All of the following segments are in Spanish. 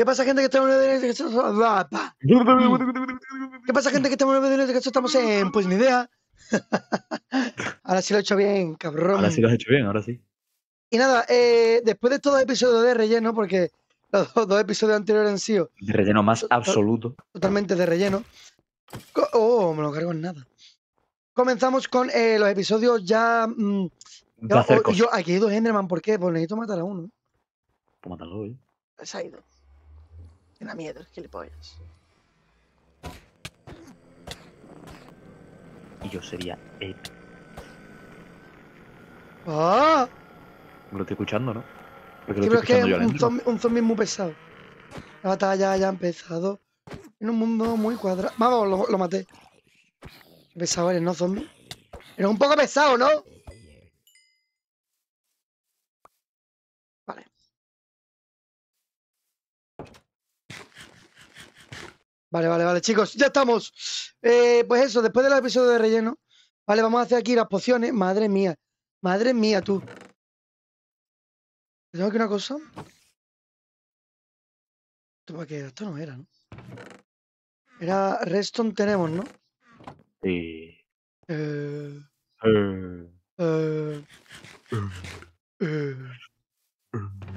¿Qué pasa, gente? Que estamos en... Pues ni idea. Ahora sí lo he hecho bien, cabrón. Ahora sí lo has hecho bien, ahora sí. Y nada, después de estos dos episodios de relleno, porque los dos episodios anteriores han sido... De relleno más absoluto. Totalmente de relleno. Oh, me lo cargo en nada. Comenzamos con los episodios ya... yo, aquí hay dos Enderman, ¿por qué? Pues necesito matar a uno. Pues mátalo, ¿eh? Se ha ido. Me da miedo, gilipollas. Y yo sería épico. ¡Ah! Me lo estoy escuchando, ¿no? Porque sí, lo estoy escuchando es que yo un zombie muy pesado. La batalla ya ha empezado. En un mundo muy cuadrado. Vamos, lo maté. Qué pesado eres, ¿no, zombie? Eres un poco pesado, ¿no? Vale. Vale, chicos, ya estamos. Pues eso, después del episodio de relleno. Vale, vamos a hacer aquí las pociones. Madre mía, tú. ¿Tengo aquí una cosa? ¿Esto para qué era? Esto no era, ¿no? Era Redstone tenemos, ¿no? Sí. Después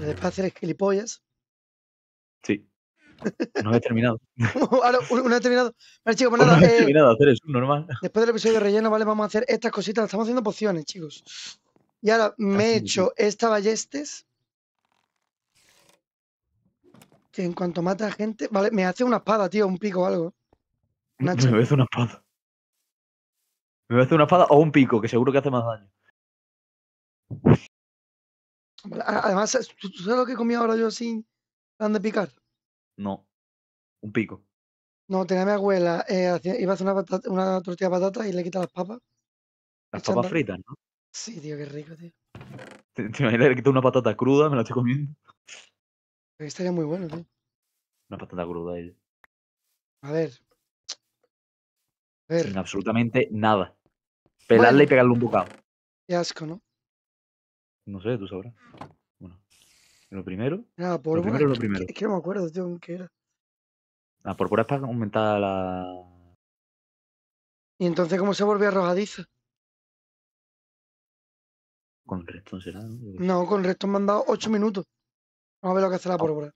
de hacer gilipollas. Sí. No he terminado. Ahora, no he terminado. Vale, chicos, pues nada. No he terminado de hacer eso, normal. Después del episodio de relleno, vale, vamos a hacer estas cositas. Estamos haciendo pociones, chicos. Y ahora me he hecho esta ballestes. Que en cuanto mata a gente... Vale, me hace una espada, tío, un pico o algo. Me hace una espada. Me hace una espada o un pico, que seguro que hace más daño. Vale, además, ¿tú sabes lo que he comido ahora yo sin plan de picar? No. Un pico. No, tenía a mi abuela. Iba a hacer una tortilla de patata y le quita las papas. Las papas fritas, ¿no? Sí, tío, qué rico, tío. ¿Te imaginas que le quito una patata cruda? Me la estoy comiendo. Estaría muy bueno, tío. Una patata cruda, ella. A ver. Sin absolutamente nada. Pelarla y pegarle un bocado. Qué asco, ¿no? No sé, tú sabrás. Bueno. Lo primero. Nada, por lo primero es lo primero. Es que no me acuerdo, tío, qué era. La púrpura es para aumentar la... ¿Y entonces cómo se volvió arrojadiza? Con Redstone será, ¿no? No, con Redstone me han dado 8 minutos. Vamos a ver lo que hace la pólvora.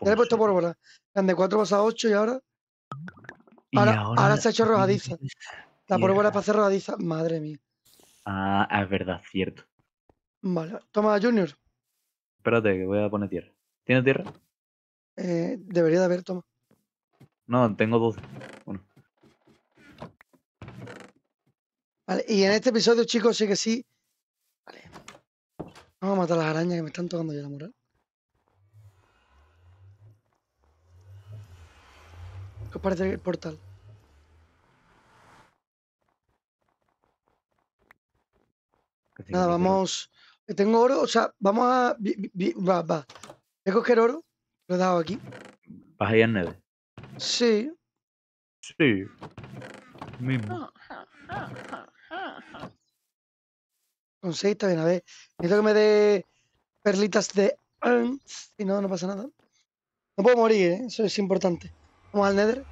Ya le he puesto pólvora. De 4 pasa a 8 y ahora... Ahora se ha hecho arrojadiza. La pólvora es para hacer arrojadiza. Madre mía. Ah, es verdad, cierto. Vale, toma, Junior. Espérate, que voy a poner tierra. ¿Tienes tierra? Debería de haber, toma. No, tengo 12. Bueno. Vale, y en este episodio, chicos, sí que sí. Vale. Vamos a matar a las arañas que me están tocando ya la moral. ¿Qué os parece el portal? Nada, vamos... Tengo oro, o sea, vamos a... Va. Voy a coger oro. Lo he dado aquí. ¿Vas a ir a nieve? Sí. Sí. Mismo. Con 6 está bien, a ver. Necesito que me dé perlitas de... Si no, no pasa nada. No puedo morir, ¿eh? Eso es importante. Vamos al Nether.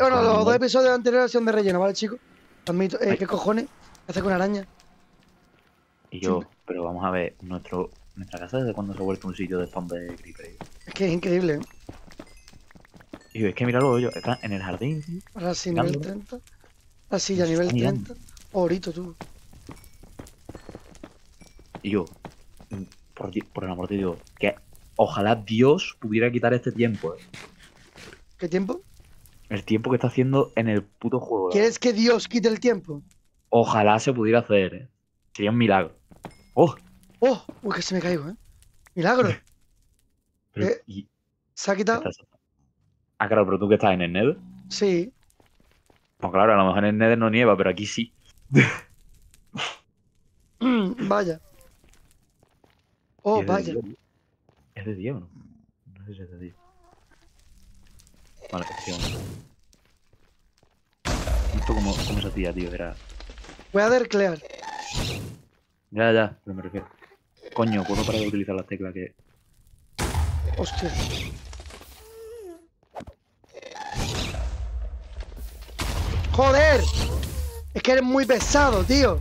Bueno, los dos episodios anteriores son de relleno, ¿vale, chicos? Admito. ¿Qué cojones? ¿Qué hace con araña? Y yo, pero vamos a ver, nuestra casa desde cuando se ha vuelto un sitio de spam de creeper. Es que es increíble, ¿eh? Y es que míralo, yo, está en el jardín, tío. Ahora sí, nivel 30. La silla, nivel 30. Orito, tú. Y yo, por el amor de Dios, que ojalá Dios pudiera quitar este tiempo, ¿eh? ¿Qué tiempo? El tiempo que está haciendo en el puto juego. ¿Quieres que Dios quite el tiempo? Ojalá se pudiera hacer, ¿eh? Sería un milagro. ¡Oh! ¡Oh! Uy, que se me caigo, ¿eh? ¡Milagro! Pero, ¿se ha quitado? Ah, claro, pero tú que estás en el Nether. Sí. Pues claro, a lo mejor en el Nether no nieva, pero aquí sí. Vaya. Oh, vaya. ¿Es de día o no? No sé si es de día. Vale, vamos. Esto como se hacía, tío, era... Voy a derclear. Ya, pero me refiero. Coño, puedo parar de utilizar las teclas que... Hostia. ¡Joder! Es que eres muy pesado, tío.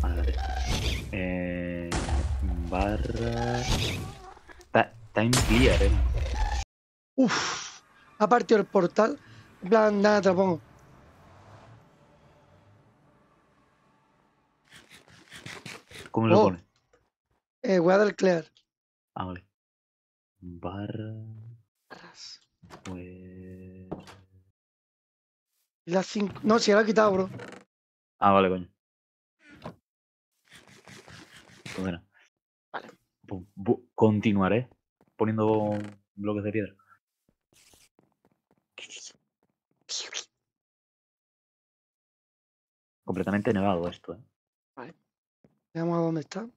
Madre. Barra... Time Gear, eh. Uff. Ha partido el portal. En plan, nada, te lo pongo. ¿Cómo lo pone? Guarda el clear. Ah, vale. Barra... Pues... La 5... No, si la he quitado, bro. Ah, vale, coño. Bueno. Vale. Continuaré poniendo bloques de piedra. Completamente nevado esto, eh. Vale. Veamos a dónde está.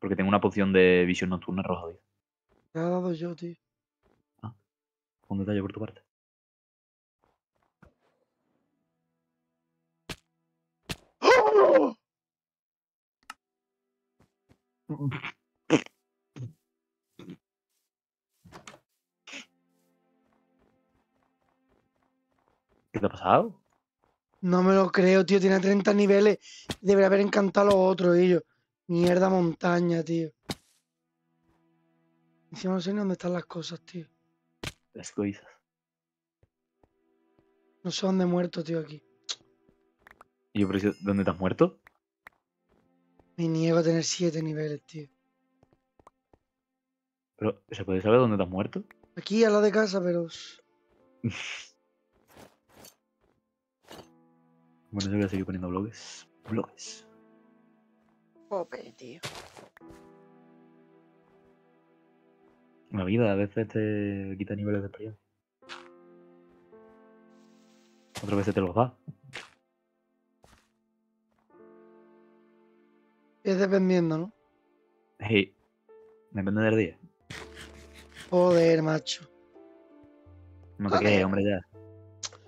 Porque tengo una poción de visión nocturna roja, tío. La he dado yo, tío. Ah, un detalle por tu parte. ¡Oh! ¿Qué te ha pasado? No me lo creo, tío. Tiene 30 niveles. Debería haber encantado a los otros, ellos. Mierda montaña, tío. Encima no sé ni dónde están las cosas, tío. Las coisas. No sé dónde he muerto, tío, aquí. ¿Y yo precio dónde te has muerto? Me niego a tener 7 niveles, tío. Pero, ¿se puede saber dónde te has muerto? Aquí, a la de casa, pero... Bueno, yo voy a seguir poniendo bloques. Bloques. Pobre, tío. La vida a veces te quita niveles de experiencia. Otras veces te los da. Es dependiendo, ¿no? Sí. Depende del día. Joder, macho. No te quejes, hombre, ya.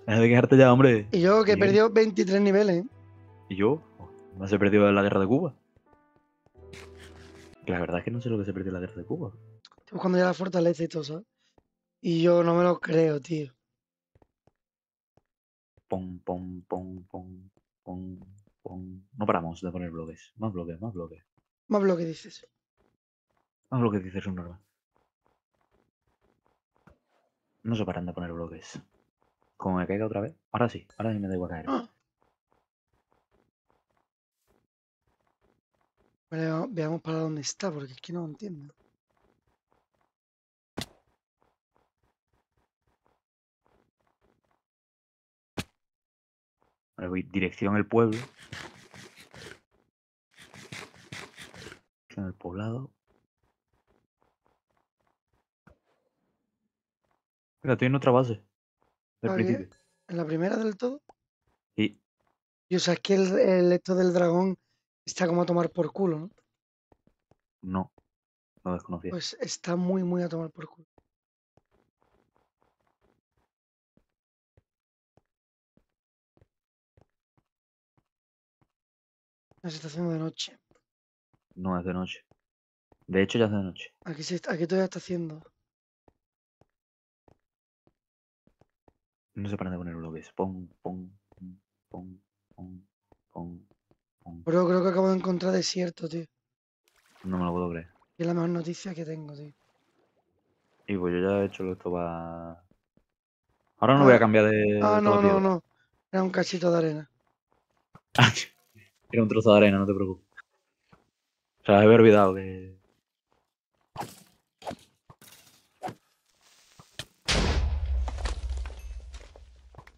Deja de quejarte ya, hombre. Y yo que perdió 23 niveles, ¿eh? ¿Y yo? ¿No se perdió en la guerra de Cuba? La verdad es que no sé lo que se perdió en la guerra de Cuba. Estoy buscando ya la fortaleza y todo, ¿sabes? Y yo no me lo creo, tío. Pom, pom, pom, pom, pom, pom. No paramos de poner bloques. Más bloques, más bloques. Más bloques, dices. Más bloques, dices, un normal. No se paran de poner bloques. Como me caiga otra vez. Ahora sí me da igual caer. ¡Ah! Vale, veamos para dónde está, porque es que no lo entiendo. Vale, voy dirección al pueblo. Dirección al poblado. Mira, estoy en otra base. Del principio. ¿En la primera del todo? Sí. Y o sea, es que el esto del dragón... Está como a tomar por culo, ¿no? No, lo desconocía. Pues está muy, muy a tomar por culo. No se está haciendo de noche. No, es de noche. De hecho, ya es de noche. Aquí, aquí todavía está haciendo. No se paran de poner bloques. Pong, pong, pong, pong, pong. Pero creo que acabo de encontrar desierto, tío. No me lo puedo creer. Y es la mejor noticia que tengo, tío. Y pues yo ya he hecho esto para... Ahora no voy a cambiar de... Ah, no, no, no. Era un cachito de arena. Era un trozo de arena, no te preocupes. O sea, había olvidado que...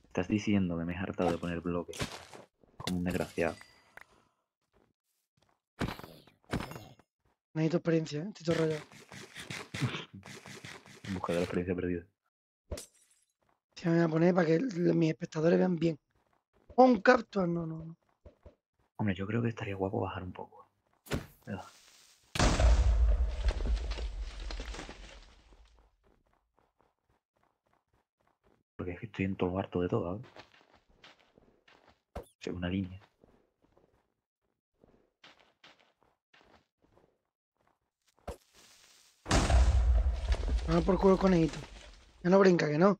Estás diciendo que me he hartado de poner bloques. Como un desgraciado. Necesito experiencia, ¿eh? Estoy todo rayado. En busca de la experiencia perdida. Sí, me voy a poner para que mis espectadores vean bien. ¡Oh, un capture! No, no, no. Hombre, yo creo que estaría guapo bajar un poco. ¿Verdad? Porque es que estoy en todo harto de todo, ¿eh? Según una línea. Ah, por culo, conejito. Ya no brinca, que no.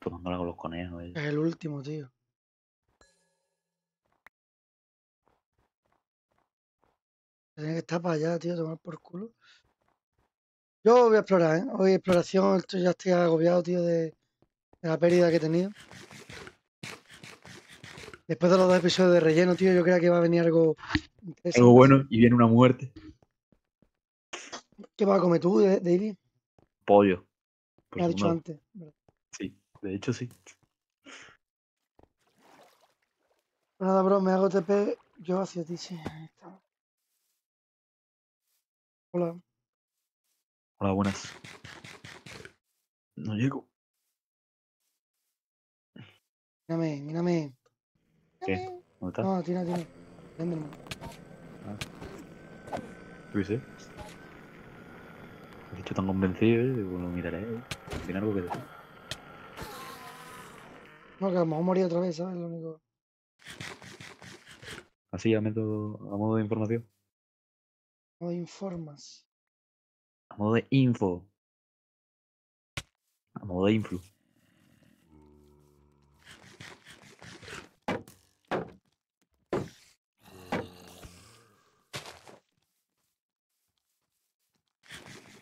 Tomándola con los conejos. Es el último, tío. Tiene que estar para allá, tío, tomar por culo. Yo voy a explorar, ¿eh? Hoy exploración, esto ya estoy agobiado, tío, de la pérdida que he tenido. Después de los 2 episodios de relleno, tío, yo creía que iba a venir algo interesante. Algo bueno y viene una muerte. ¿Qué vas a comer tú, David? Pollo. Me has dicho antes. Sí, de hecho sí. Nada, bro, me hago TP yo hacia ti, sí. Ahí está. Hola. Hola, buenas. No llego. Mírame, mírame. ¿Qué? ¿Dónde está? No, tira, tira. Véndeme. Ah. ¿Tú dices? Me he hecho tan convencido, lo miraré. Tiene algo que decir. No, que a lo mejor morí otra vez, ¿sabes? Lo único. Así, a modo de información. A modo de informas. A modo de info. A modo de influ.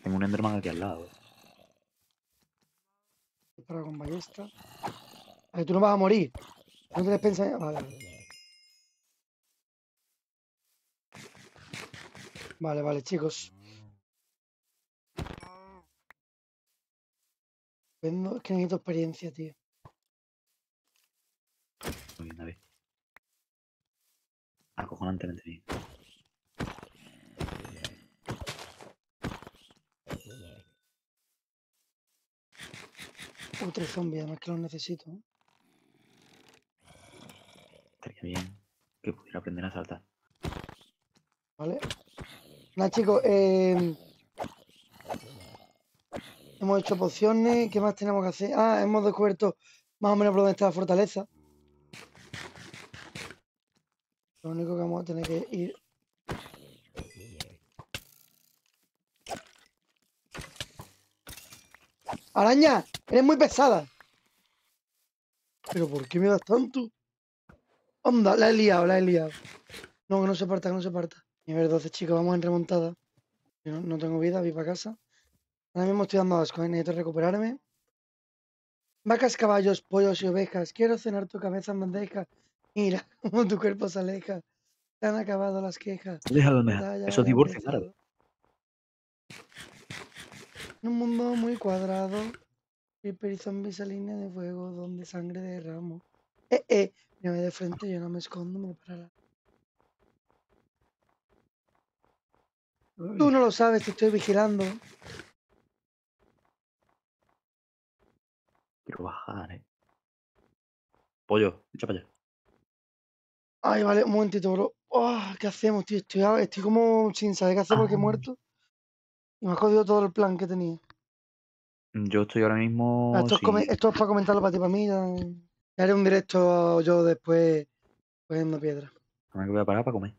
Tengo un Enderman aquí al lado. Dispara con ballesta. Ay, tú no vas a morir. No te despensa. Vale. Vale, vale, chicos. Es que necesito experiencia, tío. Muy bien, a ver. Acojonantemente bien. Otro zombie, además que los necesito. Estaría bien que pudiera aprender a saltar. Vale. Nada, chicos, hemos hecho pociones. ¿Qué más tenemos que hacer? Ah, hemos descubierto más o menos por dónde está la fortaleza. Lo único que vamos a tener que ir. ¡Araña! ¡Eres muy pesada! ¿Pero por qué me das tanto? ¡Onda! La he liado, la he liado. No, que no se parta, que no se parta. Nivel 12, chicos, vamos en remontada. Yo no tengo vida, voy para casa. Ahora mismo estoy dando asco, ¿eh? Necesito recuperarme. Vacas, caballos, pollos y ovejas. Quiero cenar tu cabeza en bandeja. Mira cómo tu cuerpo se aleja. Se han acabado las quejas. Déjalo, eso es divorcio, claro. En un mundo muy cuadrado. Creeper y zombies a línea de fuego donde sangre derramo. Me voy de frente, yo no me escondo, me parará. Tú no lo sabes, te estoy vigilando. Quiero bajar, Pollo, echa para allá. Ay, vale, un momentito, bro. Oh, ¿qué hacemos, tío? Estoy como sin saber qué hacer porque he muerto. Y me ha jodido todo el plan que tenía. Yo estoy ahora mismo... Esto es para comentarlo para ti, para mí. Ya haré un directo yo después cogiendo piedra. Ahora que voy a parar para comer.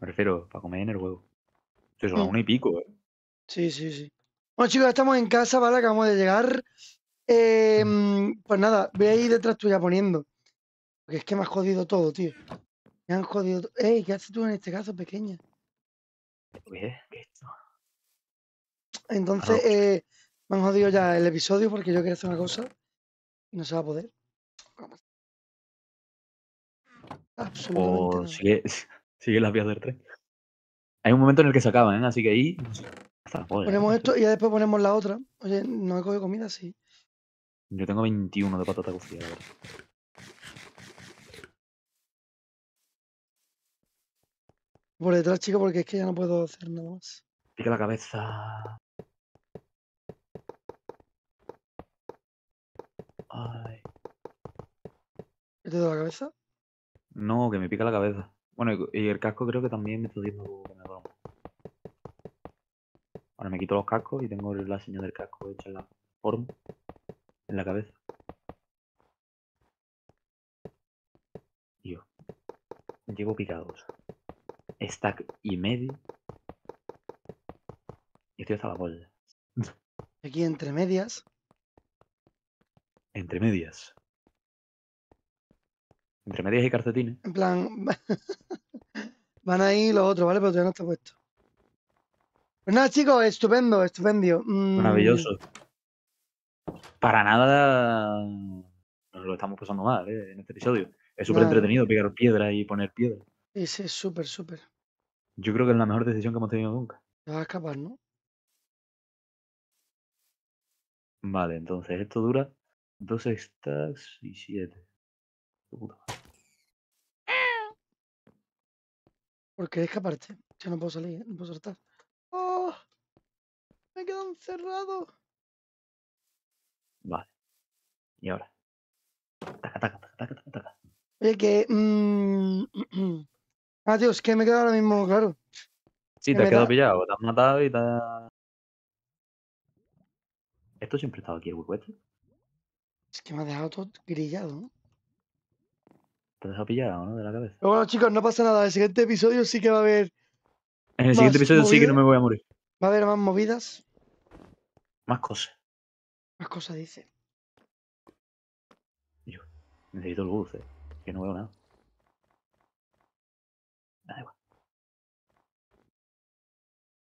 Me refiero, para comer en el huevo. Estoy solo a 1 y pico, Sí, sí, sí. Bueno, chicos, estamos en casa, ¿vale? Acabamos de llegar. Pues nada, voy a ir detrás tuya poniendo. Porque es que me has jodido todo, tío. Me han jodido todo. Ey, ¿qué haces tú en este caso, pequeña? ¿Qué es esto? Entonces, me han jodido ya el episodio porque yo quería hacer una cosa y no se va a poder. Absolutamente. Oh, sigue las vías del tren. Hay un momento en el que se acaban, así que ahí... Ponemos esto y ya después ponemos la otra. Oye, no he cogido comida, sí. Yo tengo 21 de patata cocida, la verdad. Por detrás, chico, porque es que ya no puedo hacer nada más. Pica la cabeza. Ay. ¿Te doy la cabeza? No, que me pica la cabeza. Bueno, y el casco creo que también me está diciendo que me da broma. Ahora me quito los cascos y tengo la señal del casco hecha en la forma, en la cabeza. Yo llevo picados. stack y medio. Y estoy hasta la bola. Aquí entre medias. Entre medias. Entre medias y calcetines. En plan, van ahí los otros, ¿vale? Pero todavía no está puesto. Pues nada, chicos, estupendo, estupendio. Maravilloso. Para nada nos lo estamos pasando mal, ¿eh? En este episodio. Es súper entretenido pegar piedra y poner piedra. Sí, es súper, súper. Yo creo que es la mejor decisión que hemos tenido nunca. Te vas a escapar, ¿no? Vale, entonces esto dura 2 stacks y 7. ¿Por qué escaparte? Ya no puedo salir, no puedo saltar. ¡Oh! Me he quedado encerrado. Vale. Y ahora. Taca, taca, taca, taca, taca. Oye, que. Ah, tío, es que me he quedado ahora mismo, claro. Sí, te has quedado pillado, te has matado y te has... ¿Esto siempre ha estado aquí el hueco este? Es que me ha dejado todo grillado. Te has dejado pillado, ¿no? De la cabeza. Pero bueno, chicos, no pasa nada. El siguiente episodio sí que va a haber. En el siguiente episodio sí que no me voy a morir. Va a haber más movidas. Más cosas. Más cosas, dice. Yo necesito el bus, que no veo nada. Da igual.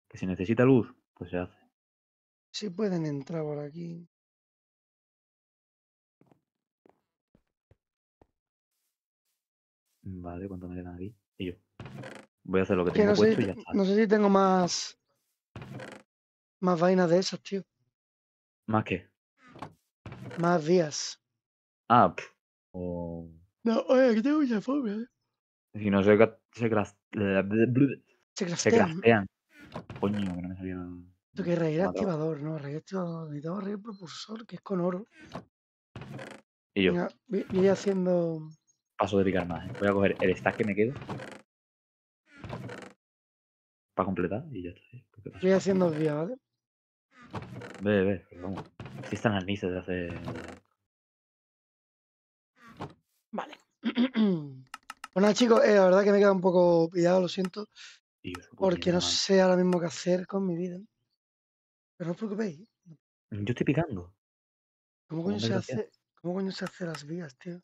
Que si necesita luz, pues se hace. Sí pueden entrar por aquí. Vale, ¿cuánto me quedan aquí? Y yo. Voy a hacer lo que tengo puesto y ya está. No sé si tengo más... Más vainas de esas, tío. ¿Más qué? Más vías. Ah, o... No, oye, aquí tengo mucha fobia. Si no se craftean. Coño, que no me salía nada. Esto que es raíz activador, ¿no? Raíz activador. Necesitamos raíz propulsor, que es con oro. Y yo. Venga, voy haciendo... Paso de picar más, ¿eh? Voy a coger el stack que me queda. Para completar y ya está. Voy haciendo vías, ¿vale? Ve, pero vamos. Si están al inicio de hace... Vale. Bueno, chicos, la verdad que me he quedado un poco pillado, lo siento. Porque no sé ahora mismo qué hacer con mi vida. Pero no os preocupéis. Yo estoy picando. ¿Cómo coño se hace las vías, tío?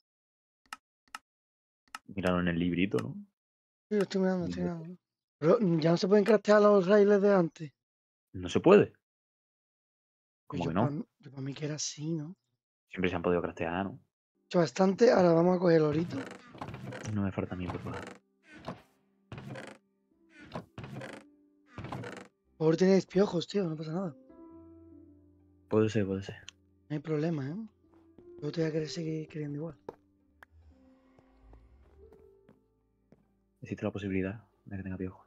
Miraron en el librito, ¿no? Sí, lo estoy mirando, ¿no? Pero ya no se pueden craftear los raíles de antes. No se puede. ¿Cómo que no? Yo para mí que era así, ¿no? Siempre se han podido craftear, ¿no? Hecho bastante, ahora vamos a coger el orito. No me falta a mí, por favor. Por favor, tenéis piojos, tío, no pasa nada. Puede ser, puede ser. No hay problema, ¿eh? Yo te voy a querer seguir queriendo igual. Existe la posibilidad de que tenga piojos.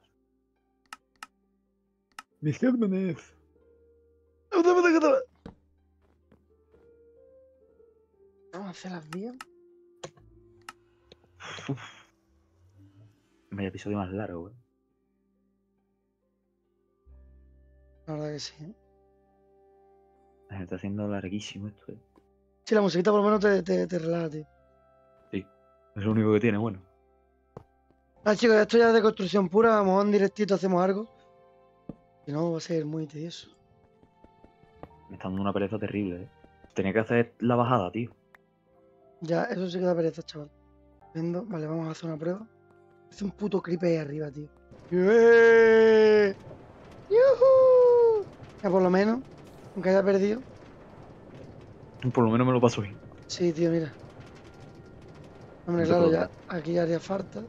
¡Mis hermanos! Vamos a hacer las vías. Medio episodio más largo, güey. La verdad que sí, ¿eh? Se está haciendo larguísimo esto, ¿eh? Sí, la musiquita por lo menos te relaja, tío. Sí, es lo único que tiene, bueno. Ah, chicos, esto ya es de construcción pura, vamos en directito, hacemos algo. Si no, va a ser muy tedioso. Me está dando una pereza terrible, ¿eh? Tenía que hacer la bajada, tío. Ya, eso sí que da pereza, chaval. Vale, vamos a hacer una prueba. Hace un puto creeper ahí arriba, tío. ¡Yuhu! Ya por lo menos, aunque haya perdido. Por lo menos me lo paso bien. Sí, tío, mira. Hombre, no claro, ya aquí ya haría falta.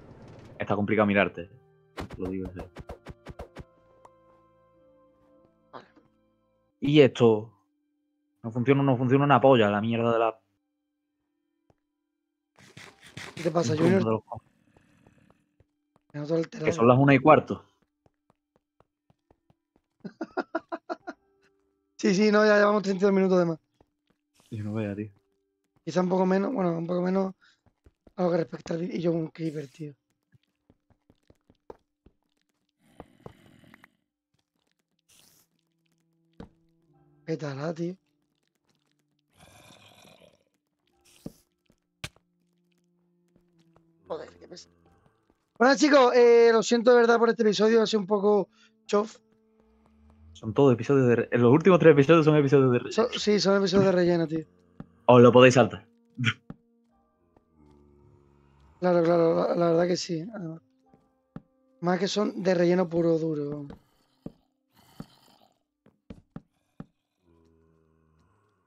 Está complicado mirarte, lo digo en serio. Vale. Y esto... No funciona una polla, la mierda de la... ¿Qué te pasa, Junior? Que son las 1:15. Sí, no, ya llevamos 32 minutos de más. Yo no veo, tío. Quizá un poco menos, bueno, un poco menos a lo que respecta al... Y yo un creeper, tío. ¿Qué tal, tío? Joder, qué pesa. Bueno, chicos, lo siento de verdad por este episodio, ha sido un poco chof. Son todos episodios de relleno. Los últimos 3 episodios son episodios de relleno. Sí, son episodios de relleno, tío. Os lo podéis saltar. Claro, la verdad que sí. Más que son de relleno puro duro.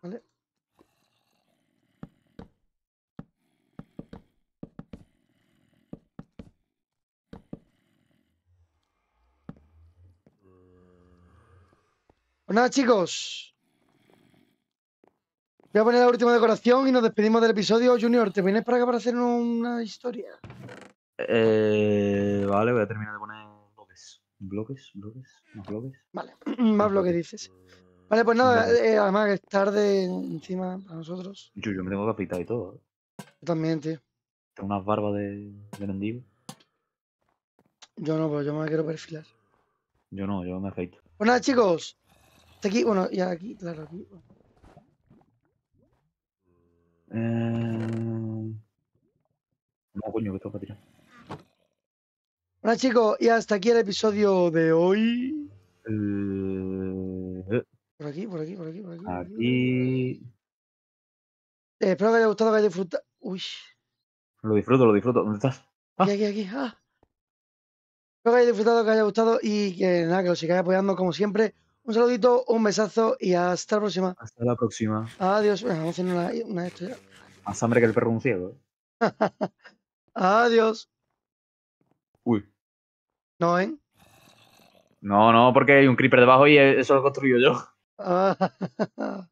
Vale. Pues nada, chicos. Voy a poner la última decoración y nos despedimos del episodio. Junior, ¿te vienes para acá para hacer una historia? Vale, voy a terminar de poner bloques. ¿Más bloques? Vale, más bloques dices. Vale, pues nada, además que es tarde encima para nosotros. Yo me tengo que afeitar y todo. Yo también, tío. Tengo unas barbas de mendigo. Yo no, pues yo me quiero perfilar. Yo no, yo me afeito. Pues nada, chicos. Hasta aquí, bueno, ya aquí, claro, aquí. No, coño, que tengo que tirar. Bueno, chicos, y hasta aquí el episodio de hoy. Por aquí. Aquí. Espero que haya gustado, que haya disfrutado. Uy. Lo disfruto. ¿Dónde estás? Aquí. Espero que haya disfrutado, que haya gustado y que nada, que os sigáis apoyando como siempre. Un saludito, un besazo y hasta la próxima. Hasta la próxima. Adiós. Bueno, vamos a hacer una de esto ya. Más hambre que el perro un ciego. Adiós. Uy. No, ¿eh? No, porque hay un creeper debajo y eso lo construyo yo.